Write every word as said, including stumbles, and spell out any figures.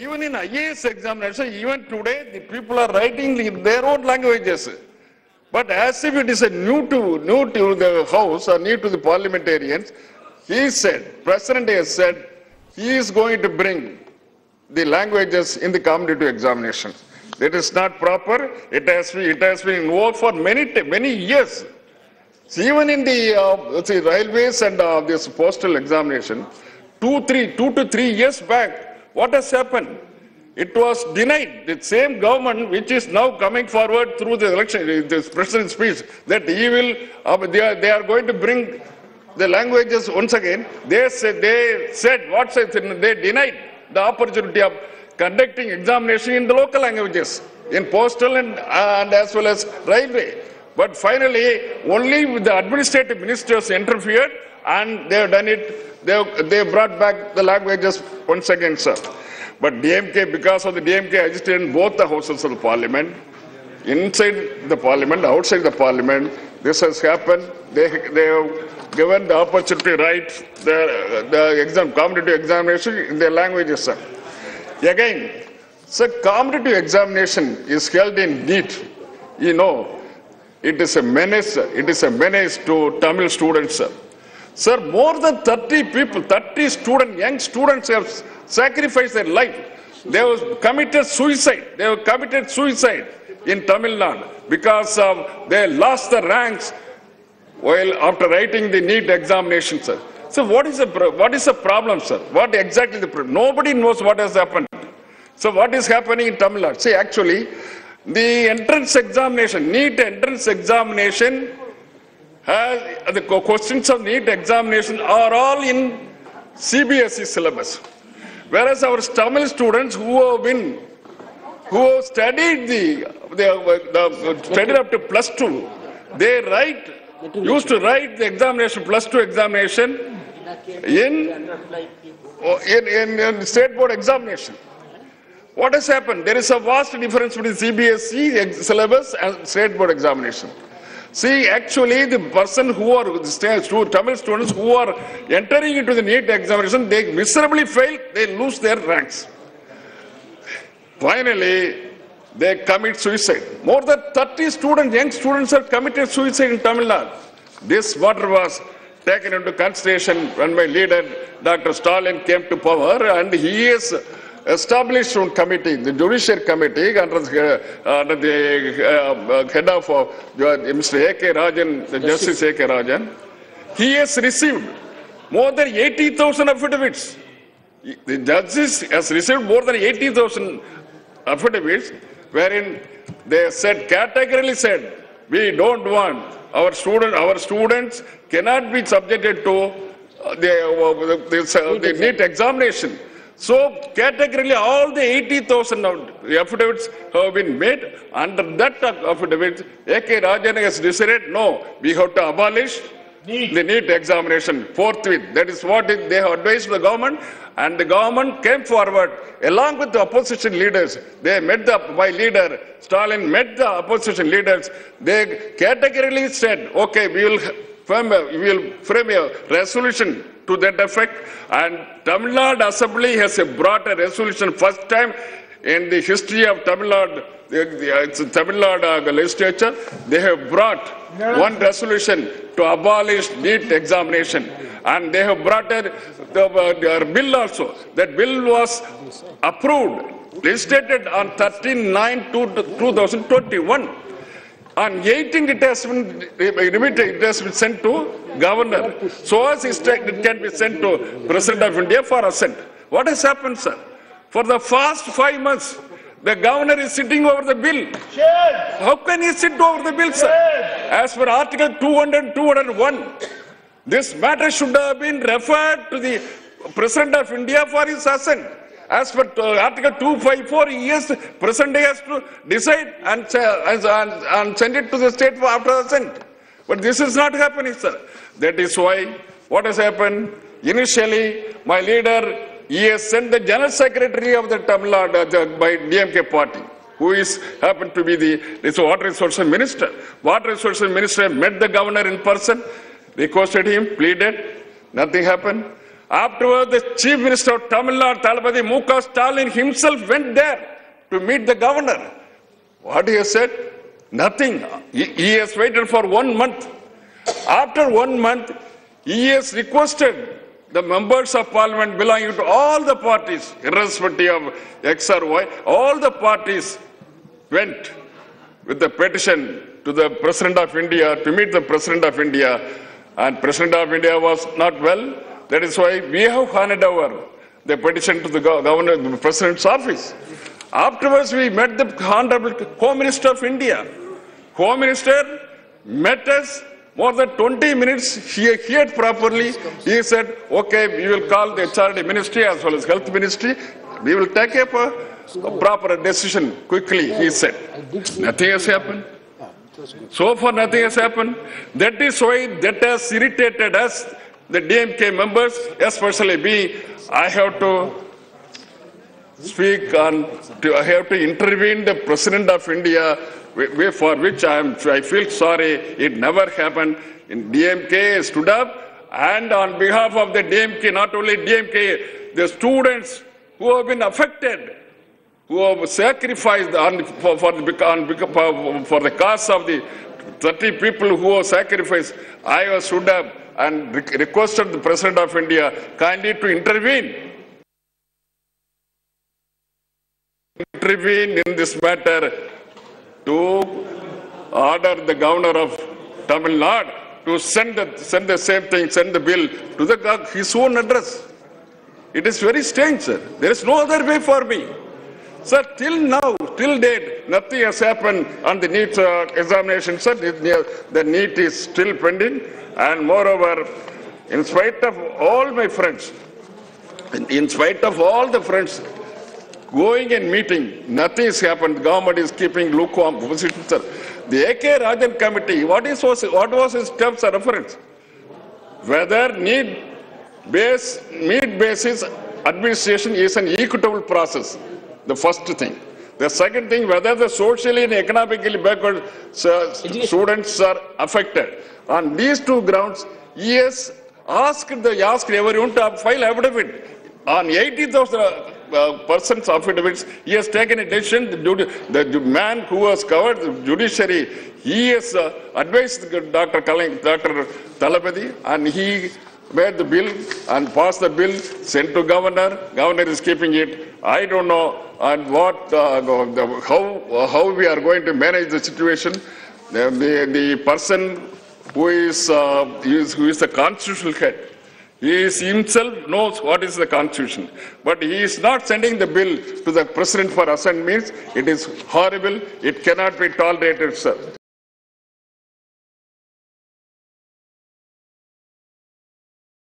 Even in I A S examination, even today, the people are writing in their own languages. But as if it is a new to, new to the House or new to the parliamentarians, he said, President has said, he is going to bring the languages in the competitive examination. It is not proper. It has been, it has been involved for many, many years. So even in the uh, see, railways and uh, this postal examination, two, three, two to three years back, what has happened? It was denied. The same government which is now coming forward through the election, this president's speech, that he will, uh, they, are, they are going to bring the languages once again. They said, they said what said, they denied the opportunity of conducting examination in the local languages, in postal and, uh, and as well as railway. But finally, only with the administrative ministers interfered, and they have done it, they, have, they have brought back the languages once again, sir. But D M K, because of the D M K agitation in both the houses of the parliament, inside the parliament, outside the parliament, this has happened. They, they have given the opportunity to write the, the exam, competitive examination in their languages, sir. Again, sir, competitive examination is held in NEET. You know, it is a menace, sir. It is a menace to Tamil students, sir. Sir, more than thirty people, thirty students, young students have sacrificed their life. They have committed suicide. They have committed suicide in Tamil Nadu because um, they lost the ranks while after writing the NEET examination, sir. So what is the what is the problem, sir? What exactly the problem? Nobody knows what has happened. So what is happening in Tamil Nadu? See, actually, the entrance examination, NEET entrance examination. Uh, the questions of NEET examination are all in C B S E syllabus. Whereas our Tamil students who have been, who have studied the, the, the studied up to plus two, they write, used to write the examination, plus two examination in, in, in, in state board examination. What has happened? There is a vast difference between C B S E syllabus and state board examination. See, actually, the person who are Tamil students who are entering into the NEET examination, they miserably fail, they lose their ranks. Finally, they commit suicide. More than thirty students, young students have committed suicide in Tamil Nadu. This matter was taken into consideration when my leader, Doctor Stalin, came to power, and he is established one committee, the Judiciary Committee, under the, uh, under the uh, head of uh, Mister A K Rajan, the Justice A K Rajan. He has received more than eighty thousand affidavits. The justice has received more than eighty thousand affidavits, wherein they said, categorically said, we don't want our student, our students cannot be subjected to uh, the, uh, this, uh, the NEET examination. So, categorically, all the eighty thousand affidavits have been made. Under that affidavit, A K Rajan has decided, no, we have to abolish NEET. the NEET examination forthwith. That is what they have advised the government, and the government came forward along with the opposition leaders. They met the, my leader, Stalin, met the opposition leaders. They categorically said, okay, we will frame a, we will frame a resolution to that effect, and Tamil Nadu Assembly has brought a resolution first time in the history of Tamil Nadu, it's Tamil Nadu legislature, they have brought one resolution to abolish NEET examination, and they have brought a, their bill also. That bill was approved, legislated on thirteen nine two thousand twenty-one. On eighteenth, it has been remitted, it has been sent to governor. So as it can be sent to President of India for assent. What has happened, sir? For the past five months, the governor is sitting over the bill. How can he sit over the bill, sir? As per Article two hundred and two oh one, this matter should have been referred to the President of India for his assent. As per uh, Article two fifty-four, yes, President has to decide and, uh, and, and send it to the state for after assent. But this is not happening, sir. That is why what has happened, initially, my leader, he has sent the General Secretary of the Tamil Nadu, by D M K party, who is happened to be the Water Resources Minister. Water Resources Minister met the governor in person, requested him, pleaded, nothing happened. Afterwards, the Chief Minister of Tamil Nadu, Talapathy M K Stalin himself went there to meet the governor. What he said? Nothing. He, he has waited for one month. After one month, he has requested the members of parliament belonging to all the parties, irrespective of X or Y, all the parties went with the petition to the President of India, to meet the President of India, and President of India was not well. That is why we have handed over the petition to the governor, the President's office. Afterwards, we met the Honorable Home Minister of India. Home Minister met us more than twenty minutes. He heard properly. He said, okay, we will call the H R D ministry as well as health ministry. We will take up a, a proper decision quickly, he said. Nothing has happened. So far, nothing has happened. That is why that has irritated us, the D M K members, especially me. I have to speak and to, I have to intervene the President of India, for which I, am, I feel sorry. It never happened. In D M K stood up, and on behalf of the D M K, not only D M K, the students who have been affected, who have sacrificed on, for, for, the, on, for the cause of the thirty people who have sacrificed, I have stood up and requested the President of India kindly to intervene. Intervene in this matter to order the governor of Tamil Nadu to send the, send the same thing, send the bill to the, his own address. It is very strange, sir. There is no other way for me. Sir, till now, till date, nothing has happened on the NEET uh, examination, sir. The NEET is still pending. And moreover, in spite of all my friends, in, in spite of all the friends going and meeting, nothing has happened. The government is keeping lukewarm position, sir. The A K Rajan committee, what, is, what was his terms of reference? Whether NEET base, NEET basis administration is an equitable process. The first thing. The second thing, whether the socially and economically backward students are affected. On these two grounds, he has asked, the, asked everyone to file affidavit. On eighty thousand uh, persons affidavits, he has taken a decision. The, the, the man who has covered the judiciary, he has uh, advised Doctor Kaling, Doctor Talapathy, and he made the bill and passed the bill, sent to governor. Governor is keeping it. I don't know and what, uh, the, how, how we are going to manage the situation. The, the, the person who is, uh, is, who is the constitutional head, he is himself knows what is the constitution. But he is not sending the bill to the president for assent means it is horrible. It cannot be tolerated, sir.